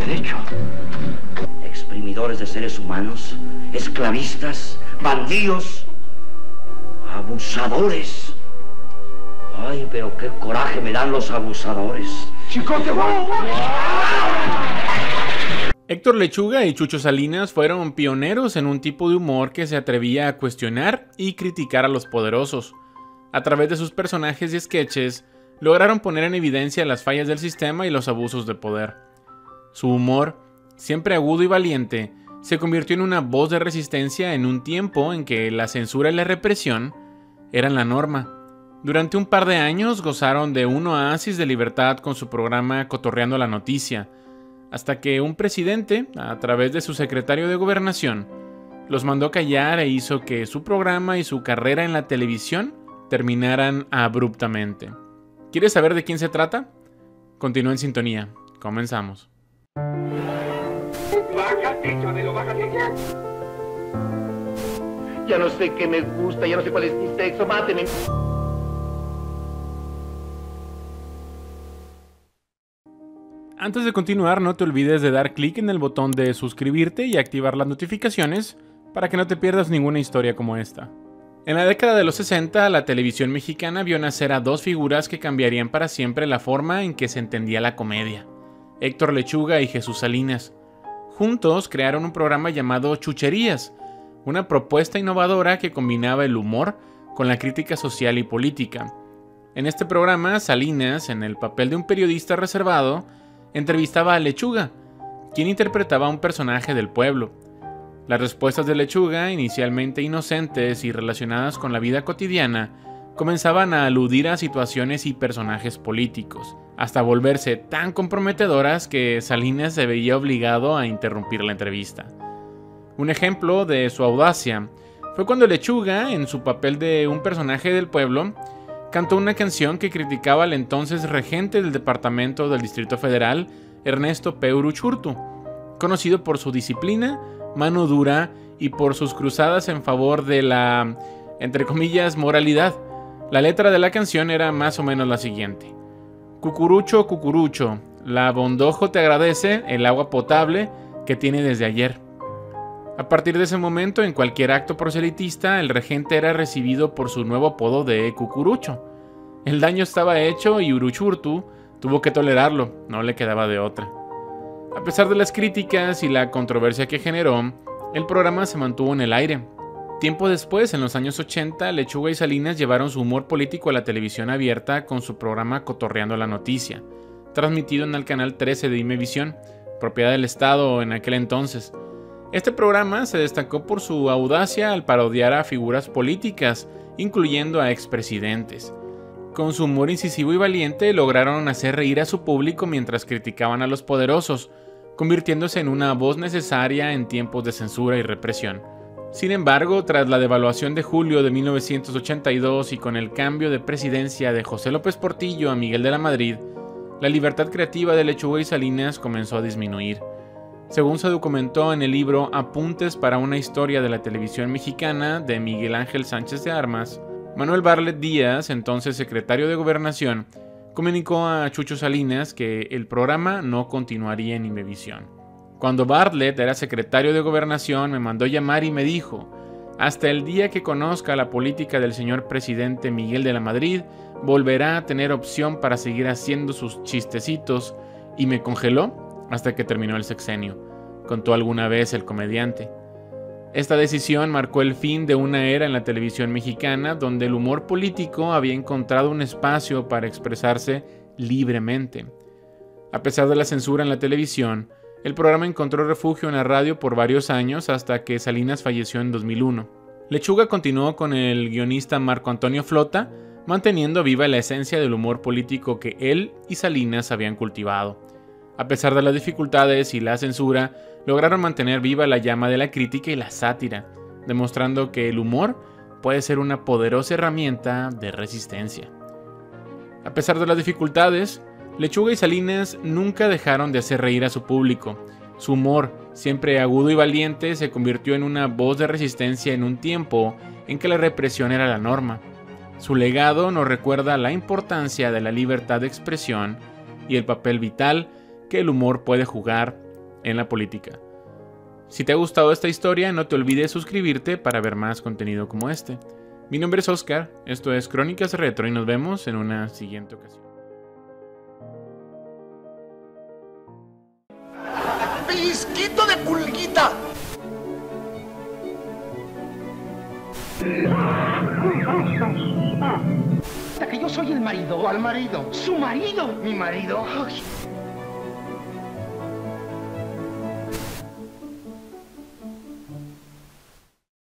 derecho. Exprimidores de seres humanos, esclavistas, bandidos, abusadores. Ay, pero qué coraje me dan los abusadores. ¡Chicote! Héctor Lechuga y Chucho Salinas fueron pioneros en un tipo de humor que se atrevía a cuestionar y criticar a los poderosos. A través de sus personajes y sketches, lograron poner en evidencia las fallas del sistema y los abusos de poder. Su humor, siempre agudo y valiente, se convirtió en una voz de resistencia en un tiempo en que la censura y la represión eran la norma. Durante un par de años gozaron de un oasis de libertad con su programa Cotorreando la Noticia, hasta que un presidente, a través de su secretario de Gobernación, los mandó callar e hizo que su programa y su carrera en la televisión terminaran abruptamente. ¿Quieres saber de quién se trata? Continúa en sintonía. Comenzamos. Bájate, Chabelo, bájate ya. Ya no sé qué me gusta, ya no sé cuál es mi sexo, máteme. Antes de continuar, no te olvides de dar clic en el botón de suscribirte y activar las notificaciones para que no te pierdas ninguna historia como esta. En la década de los 60, la televisión mexicana vio nacer a dos figuras que cambiarían para siempre la forma en que se entendía la comedia: Héctor Lechuga y Jesús Salinas. Juntos crearon un programa llamado Chucherías, una propuesta innovadora que combinaba el humor con la crítica social y política. En este programa, Salinas, en el papel de un periodista reservado, entrevistaba a Lechuga, quien interpretaba a un personaje del pueblo. Las respuestas de Lechuga, inicialmente inocentes y relacionadas con la vida cotidiana, comenzaban a aludir a situaciones y personajes políticos, hasta volverse tan comprometedoras que Salinas se veía obligado a interrumpir la entrevista. Un ejemplo de su audacia fue cuando Lechuga, en su papel de un personaje del pueblo, cantó una canción que criticaba al entonces regente del Departamento del Distrito Federal, Ernesto Uruchurtu, conocido por su disciplina, mano dura y por sus cruzadas en favor de la, entre comillas, moralidad. La letra de la canción era más o menos la siguiente: Cucurucho, cucurucho, la bondojo te agradece el agua potable que tiene desde ayer. A partir de ese momento, en cualquier acto proselitista, el regente era recibido por su nuevo apodo de Cucurucho. El daño estaba hecho y Uruchurtu tuvo que tolerarlo, no le quedaba de otra. A pesar de las críticas y la controversia que generó, el programa se mantuvo en el aire. Tiempo después, en los años 80, Lechuga y Salinas llevaron su humor político a la televisión abierta con su programa Cotorreando la Noticia, transmitido en el canal 13 de Imevisión, propiedad del Estado en aquel entonces. Este programa se destacó por su audacia al parodiar a figuras políticas, incluyendo a expresidentes. Con su humor incisivo y valiente, lograron hacer reír a su público mientras criticaban a los poderosos, convirtiéndose en una voz necesaria en tiempos de censura y represión. Sin embargo, tras la devaluación de julio de 1982 y con el cambio de presidencia de José López Portillo a Miguel de la Madrid, la libertad creativa de Lechuga y Salinas comenzó a disminuir. Según se documentó en el libro Apuntes para una historia de la televisión mexicana de Miguel Ángel Sánchez de Armas, Manuel Bartlett Díaz, entonces secretario de Gobernación, comunicó a Chucho Salinas que el programa no continuaría en Imevisión. Cuando Bartlett era secretario de Gobernación, me mandó llamar y me dijo: hasta el día que conozca la política del señor presidente Miguel de la Madrid, volverá a tener opción para seguir haciendo sus chistecitos, y me congeló hasta que terminó el sexenio, contó alguna vez el comediante. Esta decisión marcó el fin de una era en la televisión mexicana donde el humor político había encontrado un espacio para expresarse libremente. A pesar de la censura en la televisión, el programa encontró refugio en la radio por varios años hasta que Salinas falleció en 2001. Lechuga continuó con el guionista Marco Antonio Flota, manteniendo viva la esencia del humor político que él y Salinas habían cultivado. A pesar de las dificultades y la censura, lograron mantener viva la llama de la crítica y la sátira, demostrando que el humor puede ser una poderosa herramienta de resistencia. A pesar de las dificultades, Lechuga y Salinas nunca dejaron de hacer reír a su público. Su humor, siempre agudo y valiente, se convirtió en una voz de resistencia en un tiempo en que la represión era la norma. Su legado nos recuerda la importancia de la libertad de expresión y el papel vital que el humor puede jugar en la política. Si te ha gustado esta historia, no te olvides suscribirte para ver más contenido como este. Mi nombre es Oscar, esto es Crónicas Retro y nos vemos en una siguiente ocasión. ¡Pellizquito de pulguita! Que yo soy el marido. ¿Cuál marido? ¡Su marido! ¡Mi marido! ¡Ay!